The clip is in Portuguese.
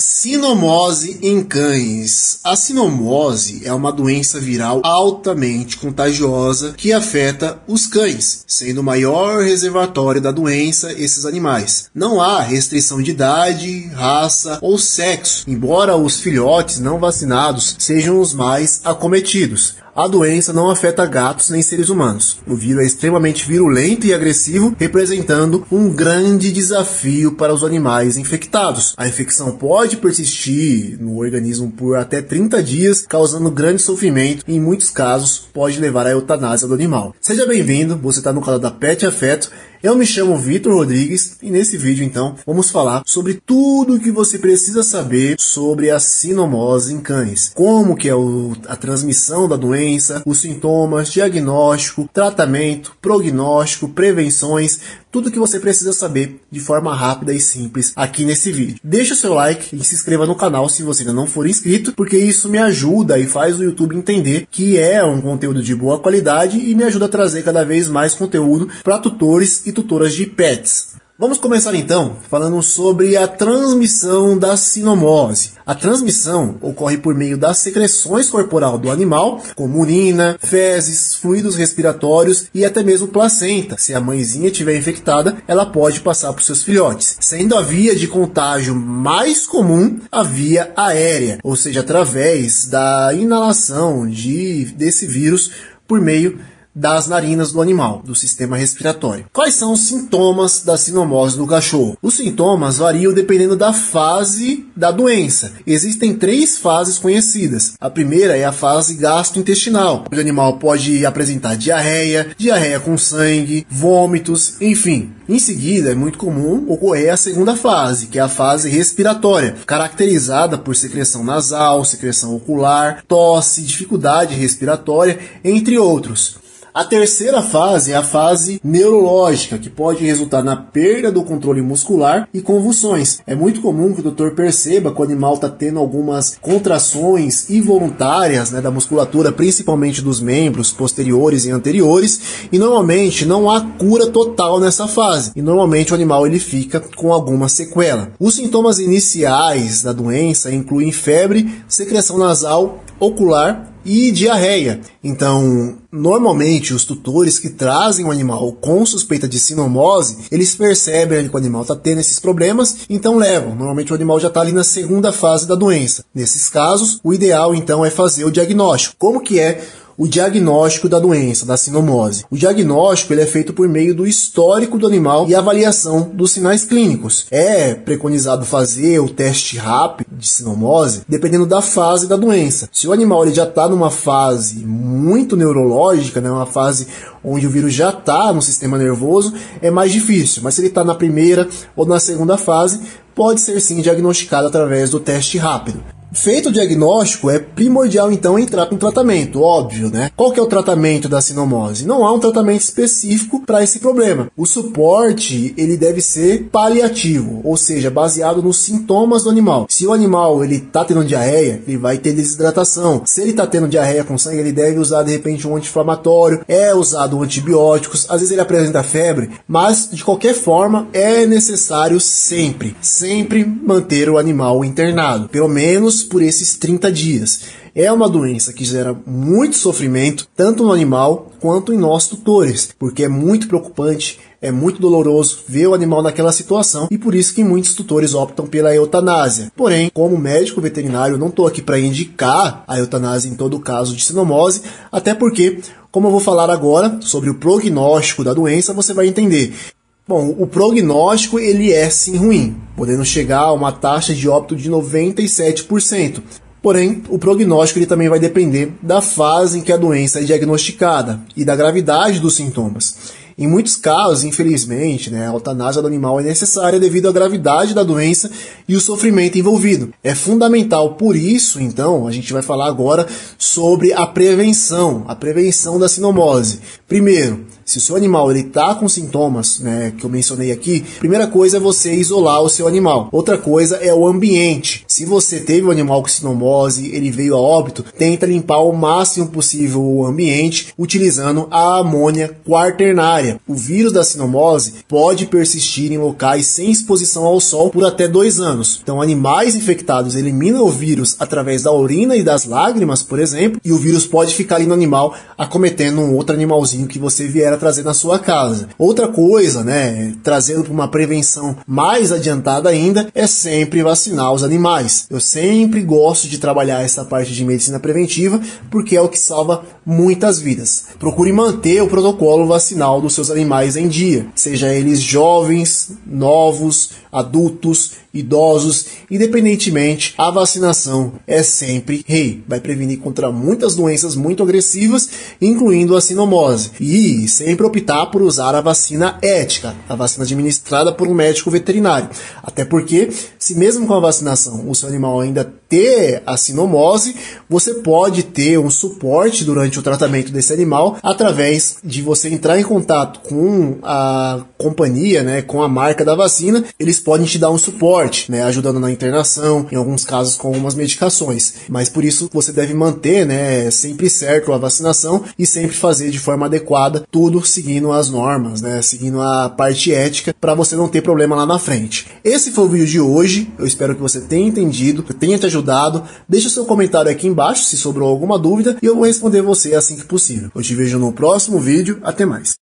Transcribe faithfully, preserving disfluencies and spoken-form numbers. Cinomose em cães. A cinomose é uma doença viral altamente contagiosa que afeta os cães, sendo o maior reservatório da doença esses animais. Não há restrição de idade, raça ou sexo, embora os filhotes não vacinados sejam os mais acometidos. A doença não afeta gatos nem seres humanos. O vírus é extremamente virulento e agressivo, representando um grande desafio para os animais infectados. A infecção pode persistir no organismo por até trinta dias, causando grande sofrimento e, em muitos casos, pode levar à eutanásia do animal. Seja bem-vindo, você está no canal da Pet Afeto. Eu me chamo Vitor Rodrigues e nesse vídeo, então, vamos falar sobre tudo o que você precisa saber sobre a cinomose em cães. Como que é o, a transmissão da doença, os sintomas, diagnóstico, tratamento, prognóstico, prevenções, tudo o que você precisa saber de forma rápida e simples aqui nesse vídeo. Deixa o seu like e se inscreva no canal se você ainda não for inscrito, porque isso me ajuda e faz o YouTube entender que é um conteúdo de boa qualidade e me ajuda a trazer cada vez mais conteúdo para tutores e tutoras de pets. Vamos começar então falando sobre a transmissão da cinomose. A transmissão ocorre por meio das secreções corporal do animal, como urina, fezes, fluidos respiratórios e até mesmo placenta. Se a mãezinha estiver infectada, ela pode passar para os seus filhotes, sendo a via de contágio mais comum a via aérea, ou seja, através da inalação de, desse vírus por meio das narinas do animal, do sistema respiratório. Quais são os sintomas da cinomose do cachorro? Os sintomas variam dependendo da fase da doença. Existem três fases conhecidas. A primeira é a fase gastrointestinal, onde o animal pode apresentar diarreia, diarreia com sangue, vômitos, enfim. Em seguida, é muito comum ocorrer a segunda fase, que é a fase respiratória, caracterizada por secreção nasal, secreção ocular, tosse, dificuldade respiratória, entre outros. A terceira fase é a fase neurológica, que pode resultar na perda do controle muscular e convulsões. É muito comum que o doutor perceba que o animal está tendo algumas contrações involuntárias, né, da musculatura, principalmente dos membros posteriores e anteriores, e normalmente não há cura total nessa fase, e normalmente o animal ele fica com alguma sequela. Os sintomas iniciais da doença incluem febre, secreção nasal, ocular e diarreia. Então, normalmente, os tutores que trazem o animal com suspeita de cinomose, eles percebem que o animal está tendo esses problemas, então levam. Normalmente o animal já está ali na segunda fase da doença. Nesses casos, o ideal então é fazer o diagnóstico. Como que é o diagnóstico da doença, da cinomose? O diagnóstico ele é feito por meio do histórico do animal e avaliação dos sinais clínicos. É preconizado fazer o teste rápido de cinomose, dependendo da fase da doença. Se o animal ele já está numa fase muito neurológica, né, uma fase onde o vírus já está no sistema nervoso, é mais difícil. Mas se ele está na primeira ou na segunda fase, pode ser sim diagnosticado através do teste rápido. Feito o diagnóstico, é primordial então entrar com tratamento, óbvio, né? Qual que é o tratamento da cinomose? Não há um tratamento específico para esse problema. O suporte, ele deve ser paliativo, ou seja, baseado nos sintomas do animal. Se o animal, ele tá tendo diarreia, ele vai ter desidratação. Se ele tá tendo diarreia com sangue, ele deve usar, de repente, um anti-inflamatório, é usado antibióticos, às vezes ele apresenta febre, mas, de qualquer forma, é necessário sempre, sempre manter o animal internado, pelo menos por esses trinta dias. É uma doença que gera muito sofrimento, tanto no animal quanto em nós tutores, porque é muito preocupante, é muito doloroso ver o animal naquela situação e por isso que muitos tutores optam pela eutanásia. Porém, como médico veterinário, não estou aqui para indicar a eutanásia em todo caso de cinomose, até porque, como eu vou falar agora sobre o prognóstico da doença, você vai entender. Bom, o prognóstico ele é sim ruim, podendo chegar a uma taxa de óbito de noventa e sete por cento. Porém, o prognóstico ele também vai depender da fase em que a doença é diagnosticada e da gravidade dos sintomas. Em muitos casos, infelizmente, né, a eutanásia do animal é necessária devido à gravidade da doença e o sofrimento envolvido. É fundamental, por isso, então, a gente vai falar agora sobre a prevenção, a prevenção da cinomose. Primeiro, se o seu animal está com sintomas, né, que eu mencionei aqui, primeira coisa é você isolar o seu animal. Outra coisa é o ambiente. Se você teve um animal com cinomose, ele veio a óbito, tenta limpar o máximo possível o ambiente utilizando a amônia quaternária. O vírus da cinomose pode persistir em locais sem exposição ao sol por até dois anos. Então, animais infectados eliminam o vírus através da urina e das lágrimas, por exemplo, e o vírus pode ficar ali no animal, acometendo um outro animalzinho que você vier a trazer na sua casa. Outra coisa, né, trazendo para uma prevenção mais adiantada ainda, é sempre vacinar os animais. Eu sempre gosto de trabalhar essa parte de medicina preventiva, porque é o que salva muitas vidas. Procure manter o protocolo vacinal dos seus animais em dia, seja eles jovens, novos, adultos, idosos, independentemente, a vacinação é sempre rei. Vai prevenir contra muitas doenças muito agressivas, incluindo a cinomose. E sempre optar por usar a vacina ética, a vacina administrada por um médico veterinário. Até porque, se mesmo com a vacinação o seu animal ainda ter a cinomose, você pode ter um suporte durante o tratamento desse animal através de você entrar em contato com a companhia, né, com a marca da vacina. Eles podem te dar um suporte, né, ajudando na internação, em alguns casos com algumas medicações. Mas por isso você deve manter, né, sempre certo a vacinação e sempre fazer de forma adequada, tudo seguindo as normas, né, seguindo a parte ética, para você não ter problema lá na frente. Esse foi o vídeo de hoje. Eu espero que você tenha entendido, que tenha te ajudado. Deixa seu comentário aqui embaixo se sobrou alguma dúvida e eu vou responder você assim que possível. Eu te vejo no próximo vídeo. Até mais.